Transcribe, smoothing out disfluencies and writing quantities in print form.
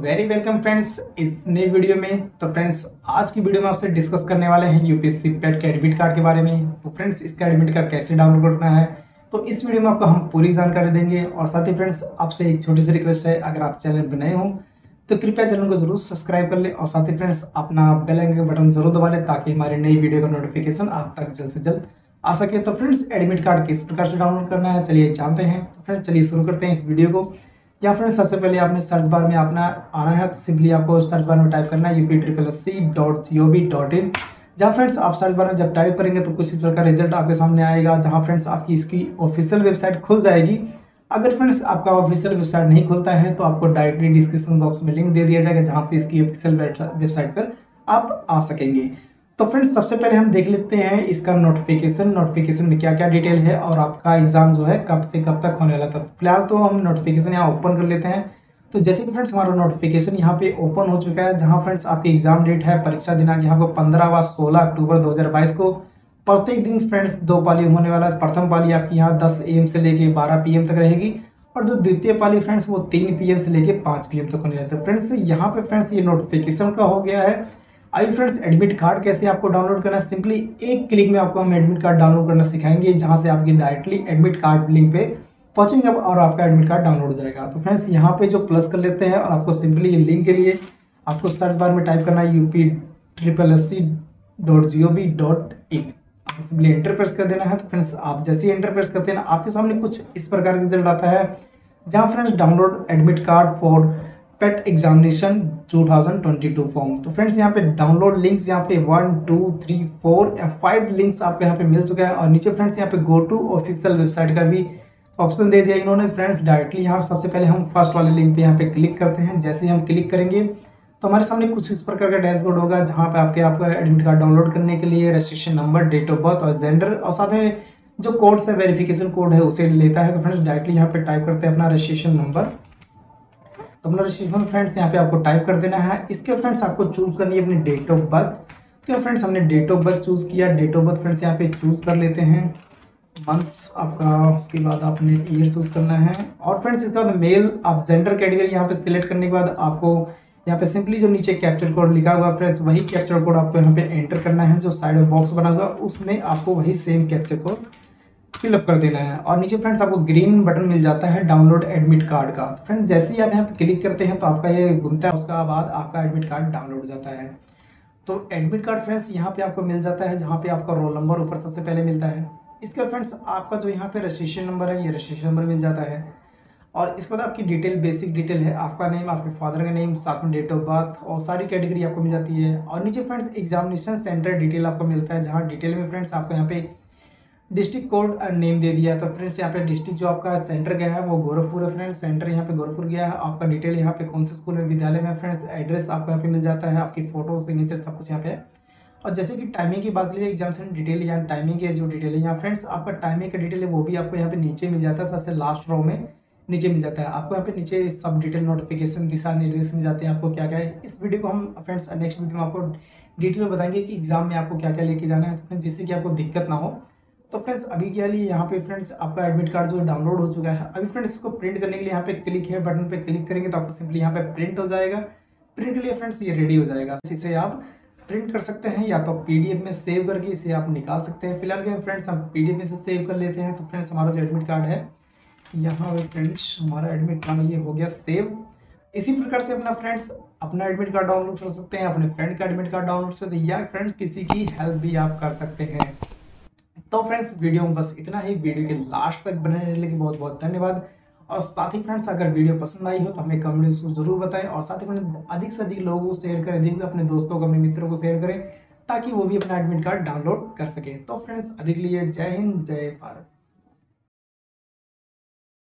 Very welcome friends इस नई video में। तो फ्रेंड्स आज की वीडियो में आपसे डिस्कस करने वाले हैं यूपीएससी पेट के एडमिट कार्ड के बारे में। तो फ्रेंड्स इसका एडमिट कार्ड कैसे डाउनलोड करना है तो इस वीडियो में आपको हम पूरी जानकारी देंगे। और साथ ही फ्रेंड्स आपसे एक छोटी सी रिक्वेस्ट है, अगर आप चैनल पर नए हो तो कृपया चैनल को जरूर सब्सक्राइब कर लें। और साथ ही फ्रेंड्स अपना बेल आइकन का बटन जरूर दबा लें ताकि हमारी नई वीडियो का नोटिफिकेशन आप तक जल्द से जल्द आ सके। तो फ्रेंड्स एडमिट कार्ड किस प्रकार से डाउनलोड करना है चलिए जानते हैं। तो फ्रेंड्स चलिए शुरू करते हैं इस वीडियो को। या फ्रेंड्स सबसे पहले आपने सर्च बार में अपना आना है, तो सिंपली आपको सर्च बार में टाइप करना है upsssc.gov.in। जहाँ फ्रेंड्स आप सर्च बार में जब टाइप करेंगे तो कुछ इस प्रकार रिजल्ट आपके सामने आएगा, जहाँ फ्रेंड्स आपकी इसकी ऑफिशियल वेबसाइट खुल जाएगी। अगर फ्रेंड्स आपका ऑफिशियल वेबसाइट नहीं खुलता है तो आपको डायरेक्टली डिस्क्रिप्शन बॉक्स में लिंक दे दिया जाएगा, जहाँ पर इसकी ऑफिशियल वेबसाइट पर आप आ सकेंगे। तो फ्रेंड्स सबसे पहले हम देख लेते हैं इसका नोटिफिकेशन में क्या क्या डिटेल है और आपका एग्ज़ाम जो है कब से कब तक होने वाला था। फिलहाल तो हम नोटिफिकेशन यहाँ ओपन कर लेते हैं। तो जैसे कि फ्रेंड्स हमारा नोटिफिकेशन यहाँ पे ओपन हो चुका है, जहाँ फ्रेंड्स आपकी एग्ज़ाम डेट है, परीक्षा दिनांक यहाँ को 15 व 16 अक्टूबर 2022 को प्रत्येक दिन फ्रेंड्स दो पाली होने वाला है। प्रथम पाली आपकी यहाँ 10 AM से लेकर 12 PM तक रहेगी और जो द्वितीय पाली फ्रेंड्स वो 3 PM से लेकर 5 PM तक होने वाली है। फ्रेंड्स यहाँ पर फ्रेंड्स ये नोटिफिकेशन का हो गया है। आई फ्रेंड्स एडमिट कार्ड कैसे आपको डाउनलोड करना है, सिंपली एक क्लिक में आपको हम एडमिट कार्ड डाउनलोड करना सिखाएंगे, जहां से आपकी डायरेक्टली एडमिट कार्ड लिंक पे पहुंचेंगे और आपका एडमिट कार्ड डाउनलोड हो जाएगा। तो फ्रेंड्स यहां पे जो प्लस कर लेते हैं और आपको सिंपली ये लिंक के लिए आपको सर्च बार में टाइप करना है upsssc.gov.in। आपको सिंपली एंटर प्रेस कर देना है। तो फ्रेंड्स आप जैसे ही एंटर प्रेस करते हैं आपके सामने कुछ इस प्रकार का रिजल्ट आता है, जहाँ friends download admit card for PET examination 2022 form. तो फ्रेंड्स यहाँ पे डाउनलोड लिंक्स यहाँ पे 1, 2, 3, 4 या 5 लिंक्स आपको यहाँ पे मिल चुका है। और नीचे फ्रेंड्स यहाँ पे गो टू ऑफिशियल वेबसाइट का भी ऑप्शन दे दिया इन्होंने। फ्रेंड्स डायरेक्टली यहाँ सबसे पहले हम फर्स्ट वाले लिंक पे यहाँ पे क्लिक करते हैं। जैसे ही हम क्लिक करेंगे तो हमारे सामने कुछ इस प्रकार का डैशबोर्ड होगा, जहाँ पे आपके आपका एडमिट कार्ड डाउनलोड करने के लिए registration number, date of birth और जेंडर और साथ में जो कोड से वेरिफिकेशन कोड है उसे लेता है। तो फ्रेंड्स डायरेक्टली यहाँ पे टाइप करते हैं अपना रजिस्ट्रेशन नंबर। अपना रजिस्ट्रेशन फ्रेंड्स यहाँ पे आपको टाइप कर देना है। इसके फ्रेंड्स आपको चूज करनी है अपनी डेट ऑफ बर्थ। तो फ्रेंड्स हमने डेट ऑफ बर्थ चूज़ किया। डेट ऑफ बर्थ फ्रेंड्स यहाँ पे चूज़ कर लेते हैं, मंथ्स आपका, उसके बाद आपने ईयर चूज़ करना है। और फ्रेंड्स इसके बाद मेल, आप जेंडर कैटेगरी यहाँ पे सिलेक्ट करने के बाद आपको यहाँ पे सिंपली जो नीचे कैप्चर कोड लिखा हुआ फ्रेंड्स वही कैप्चर कोड आपको यहाँ पे एंटर करना है। जो साइड में बॉक्स बना हुआ उसमें आपको वही सेम कैप्चर कोड फिलअप कर देना है। और नीचे फ्रेंड्स आपको ग्रीन बटन मिल जाता है डाउनलोड एडमिट कार्ड का। फ्रेंड्स जैसे ही आप यहाँ पे क्लिक करते हैं तो आपका ये घूमता है, उसका बाद आपका एडमिट कार्ड डाउनलोड हो जाता है। तो एडमिट कार्ड फ्रेंड्स यहाँ पे आपको मिल जाता है, जहाँ पे आपका रोल नंबर ऊपर सबसे पहले मिलता है। इसका फ्रेंड्स आपका जो यहाँ पे रजिस्ट्रेशन नंबर है ये रजिस्ट्रेशन नंबर मिल जाता है। और इसके बाद आपकी डिटेल, बेसिक डिटेल है, आपका नेम, आपके फादर का नेम, साथ में डेट ऑफ बर्थ और सारी कैटेगरी आपको मिल जाती है। और नीचे फ्रेंड्स एग्जामिनेशन सेंटर डिटेल आपको मिलता है, जहाँ डिटेल में फ्रेंड्स आपको यहाँ पे डिस्ट्रिक्ट कोड नेम दे दिया। तो फ्रेंड्स यहाँ पे डिस्ट्रिक्ट जो आपका सेंटर गया है वो गोरखपुर है। फ्रेंड्स सेंटर यहाँ पे गोरखपुर गया है। आपका डिटेल यहाँ पे कौन से स्कूल में, विद्यालय में, फ्रेंड्स एड्रेस आपको यहाँ पे मिल जाता है, आपकी फोटो, सिग्नेचर सब कुछ यहाँ पे। और जैसे कि टाइमिंग की बात करिए, एग्जाम सेंटर डिटेल या टाइमिंग की जो डिटेल है यहाँ फ्रेंड्स आपका टाइमिंग का डिटेल है वो भी आपको यहाँ पे नीचे मिल जाता है, सबसे लास्ट रो में नीचे मिल जाता है। आपको यहाँ पे नीचे सब डिटेल, नोटिफिकेशन, दिशा निर्देश मिल जाते हैं आपको क्या क्या है। इस वीडियो को हम फ्रेंड्स नेक्स्ट वीडियो में आपको डिटेल में बताएंगे कि एग्जाम में आपको क्या क्या लेके जाना है, जिससे कि आपको दिक्कत ना हो। तो फ्रेंड्स अभी के लिए यहाँ पे फ्रेंड्स आपका एडमिट कार्ड जो डाउनलोड हो चुका है। अभी फ्रेंड्स इसको प्रिंट करने के लिए यहाँ पे क्लिक है बटन पे क्लिक करेंगे तो आपको सिंपली यहाँ पे प्रिंट हो जाएगा। प्रिंट के लिए फ्रेंड्स ये रेडी हो जाएगा, इसे आप प्रिंट कर सकते हैं या तो PDF में सेव करके इसे आप निकाल सकते हैं। फिलहाल के फ्रेंड्स हम PDF में से सेव कर लेते हैं। तो फ्रेंड्स हमारा जो एडमिट कार्ड है यहाँ पे फ्रेंड्स हमारा एडमिट कार्ड ये हो गया सेव। इसी प्रकार से अपना फ्रेंड्स अपना एडमिट कार्ड डाउनलोड कर सकते हैं, अपने फ्रेंड का एडमिट कार्ड डाउनलोड कर सकते हैं या फ्रेंड्स किसी की हेल्प भी आप कर सकते हैं। तो फ्रेंड्स वीडियो में बस इतना ही। वीडियो के लास्ट तक बने रहने के लिए बहुत बहुत धन्यवाद। और साथ ही फ्रेंड्स अगर वीडियो पसंद आई हो तो हमें कमेंट्स को जरूर बताएं। और साथ ही फ्रेंड्स अधिक से अधिक लोगों को शेयर करें, अधिक अपने दोस्तों को, अपने मित्रों को शेयर करें ताकि वो भी अपना एडमिट कार्ड डाउनलोड कर सकें। तो फ्रेंड्स अभी के लिए जय हिंद, जय भारत।